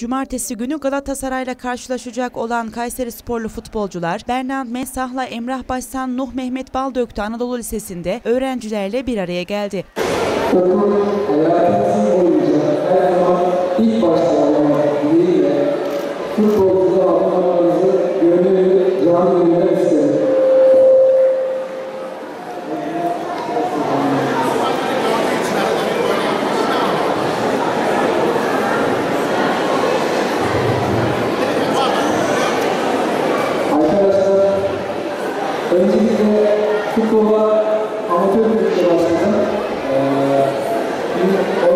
Cumartesi günü Galatasaray'la karşılaşacak olan Kayseri Sporlu futbolcular Bernard Mensah'la Emrah Baştan, Nuh Mehmet Baldöktü Anadolu Lisesi'nde öğrencilerle bir araya geldi. Öncelikle futbola amatör birlikte başladım.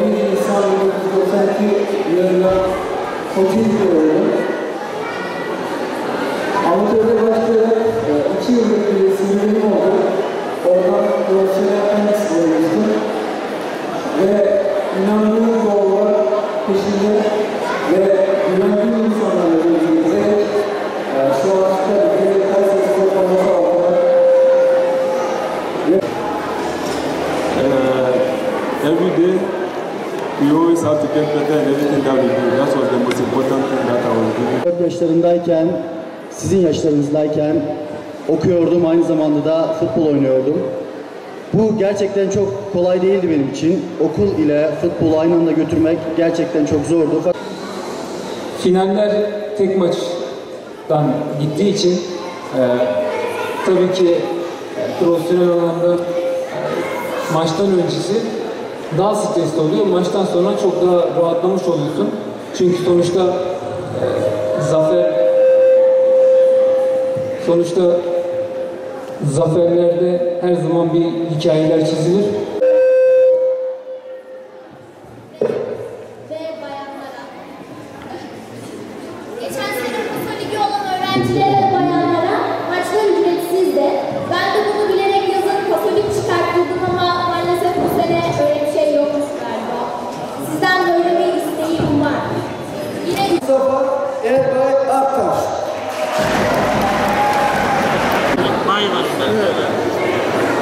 17 Nisan 1992 yılında Kocaeli'de oynadım. Amatörde başlayarak 2 yıllık bir sinirim oldu. Oradan profesyonel tenis oynamıştım. Ve inandığım doğrular peşinde ve güvendiğim insanlarla gözümüze şu an çıkardık. Every day, we always have to get better and everything that we do. That was the most important thing that I was doing. 4 yaşlarındayken, sizin yaşlarınızdayken okuyordum, aynı zamanda da futbol oynuyordum. Bu gerçekten çok kolay değildi benim için. Okul ile futbolu aynı anda götürmek gerçekten çok zordu. Finaller tek maçtan gittiği için tabii ki profesyonel anlamda maçtan öncesi daha stresli oluyor. Maçtan sonra çok daha rahatlamış oluyorsun. Çünkü zaferlerde her zaman bir hikayeler çizilir. Ve bayanlara. Geçen sene bu ligi olan öğrencilere ve bayanlara maçlar ücretsiz de. Ben de bunu bilerek yazıp kafelik çıkarttırdım ama maalesef bu sene öyle bir şey yokmuş galiba. Sizden böyle bir isteğim var. Yine Erbay Akkaş. Erbay Baştan.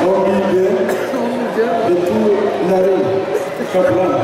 O bilgi ve bu ileri kapılan.